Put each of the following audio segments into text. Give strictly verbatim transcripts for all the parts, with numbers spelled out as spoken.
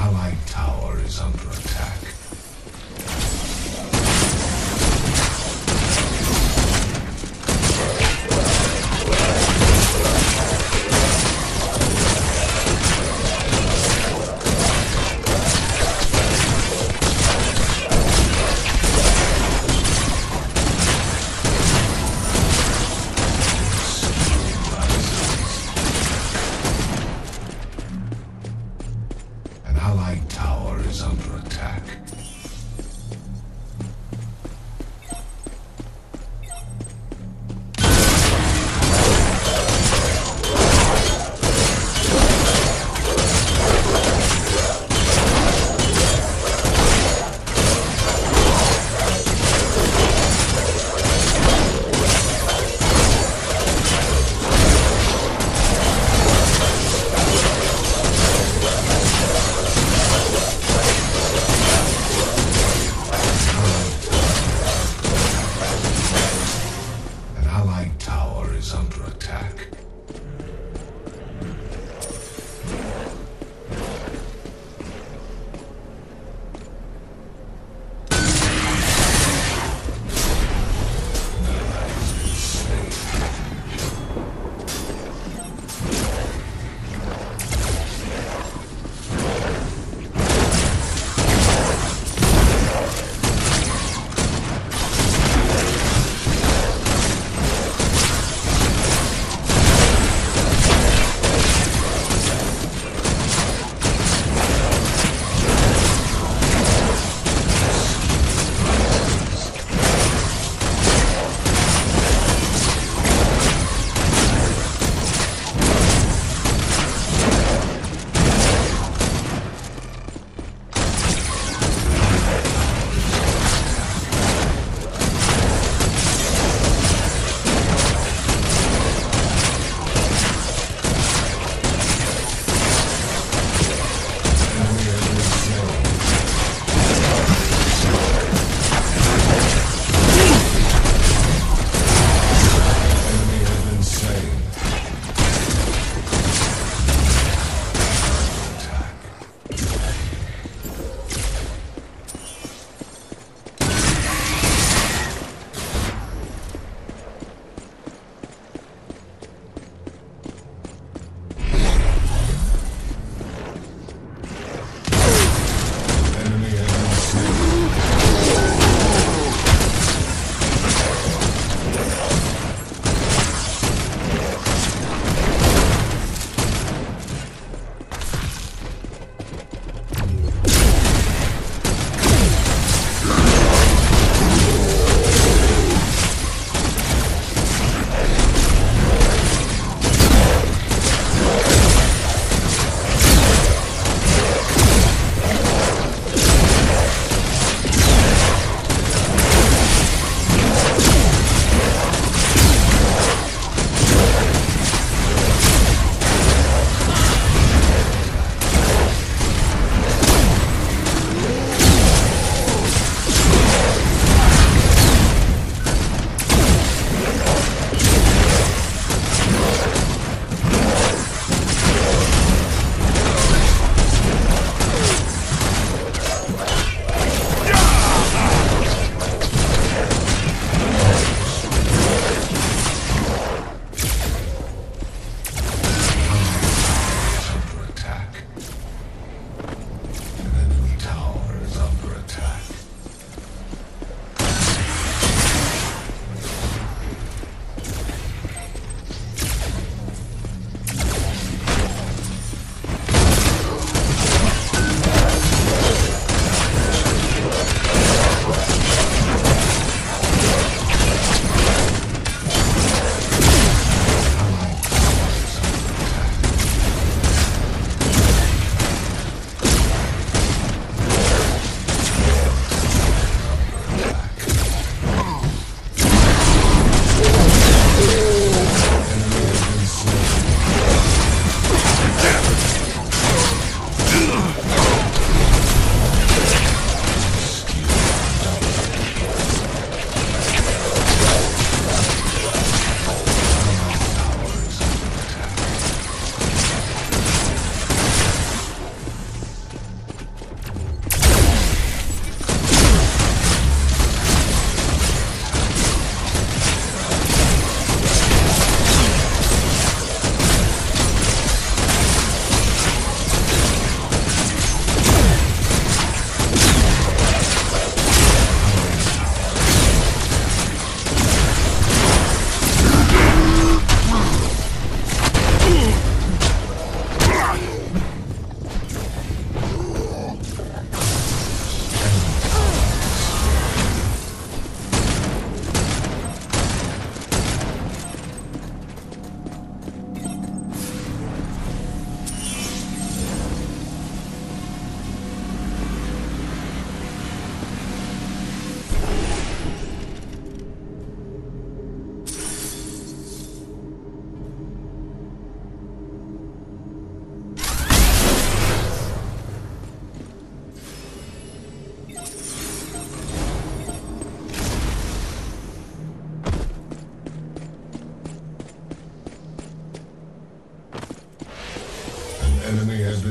Allied tower is under attack.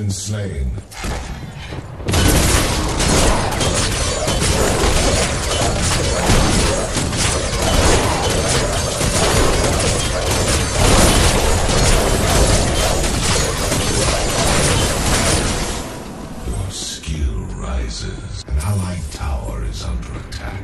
been slain. Your skill rises. An allied tower is under attack.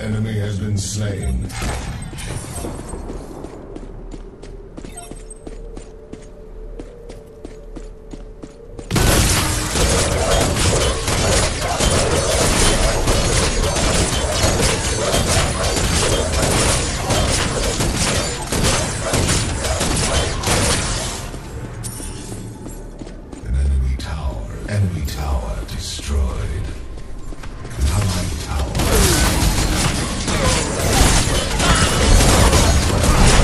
Enemy has been slain. An enemy tower, enemy tower destroyed. An allied tower. All right.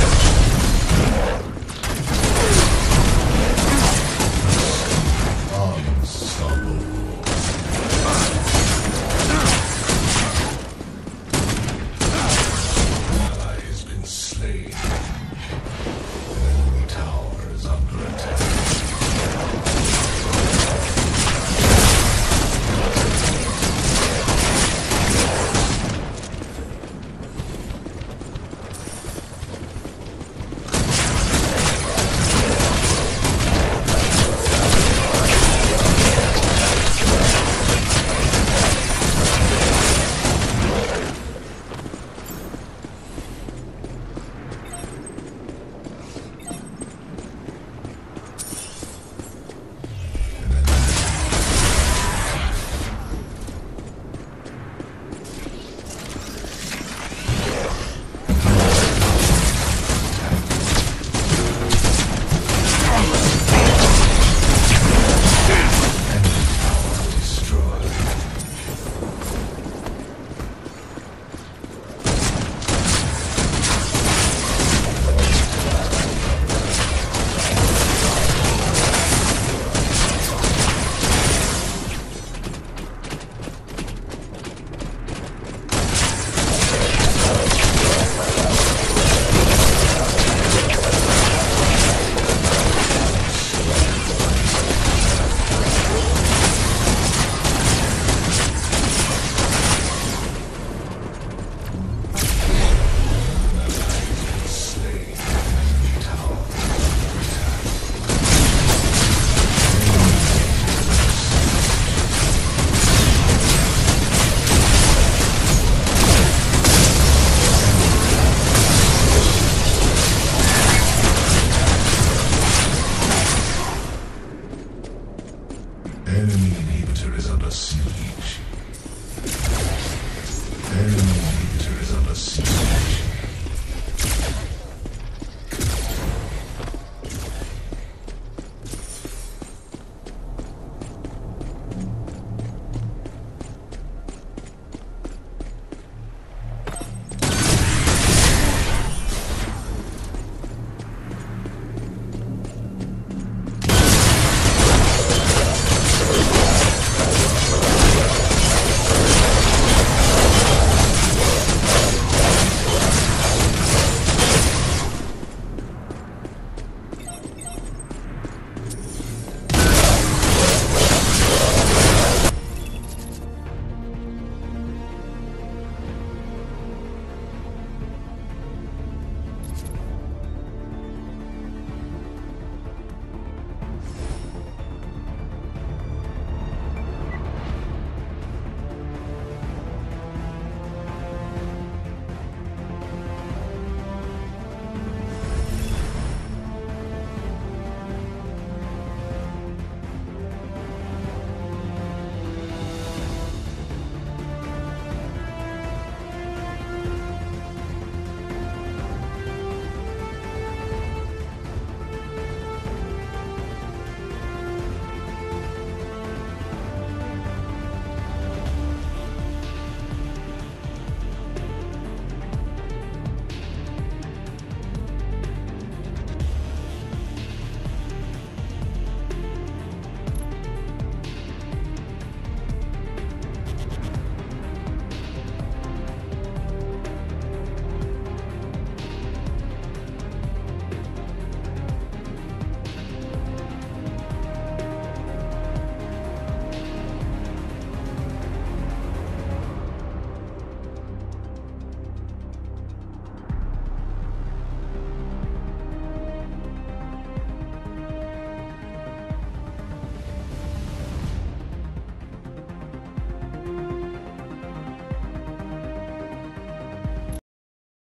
see.